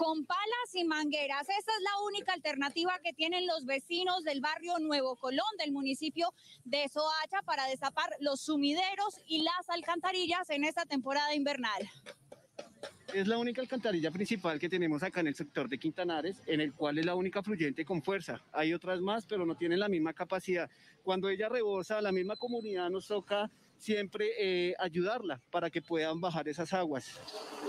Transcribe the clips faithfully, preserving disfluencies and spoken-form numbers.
con palas y mangueras. Esa es la única alternativa que tienen los vecinos del barrio Nuevo Colón, del municipio de Soacha, para destapar los sumideros y las alcantarillas en esta temporada invernal. Es la única alcantarilla principal que tenemos acá en el sector de Quintanares, en el cual es la única fluyente con fuerza. Hay otras más, pero no tienen la misma capacidad. Cuando ella rebosa, la misma comunidad nos toca siempre eh, ayudarla para que puedan bajar esas aguas.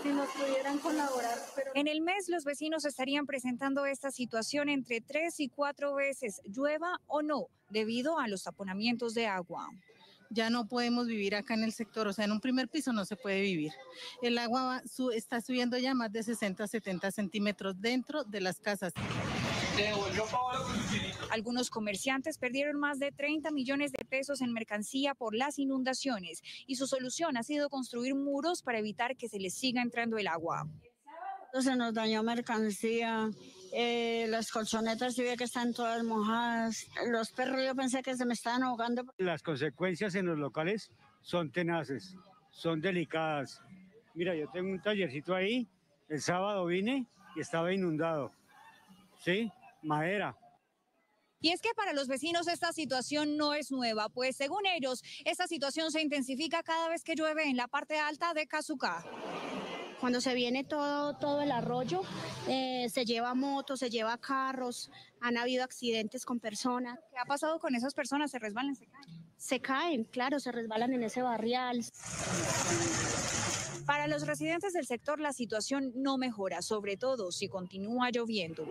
Si nos pudieran colaborar. Pero... En el mes los vecinos estarían presentando esta situación entre tres y cuatro veces, llueva o no, debido a los taponamientos de agua. Ya no podemos vivir acá en el sector, o sea, en un primer piso no se puede vivir. El agua va, su, está subiendo ya más de sesenta a setenta centímetros dentro de las casas. Algunos comerciantes perdieron más de treinta millones de pesos en mercancía por las inundaciones y su solución ha sido construir muros para evitar que se les siga entrando el agua. Se nos dañó mercancía, eh, las colchonetas yo vi que están todas mojadas, los perros yo pensé que se me estaban ahogando. Las consecuencias en los locales son tenaces, son delicadas. Mira, yo tengo un tallercito ahí, el sábado vine y estaba inundado, ¿sí? Madera. Y es que para los vecinos esta situación no es nueva, pues según ellos, esta situación se intensifica cada vez que llueve en la parte alta de Cazucá. Cuando se viene todo, todo el arroyo, eh, se lleva motos, se lleva carros, han habido accidentes con personas. ¿Qué ha pasado con esas personas? ¿Se resbalan, se caen? Se caen, claro, se resbalan en ese barrial. Para los residentes del sector la situación no mejora, sobre todo si continúa lloviendo.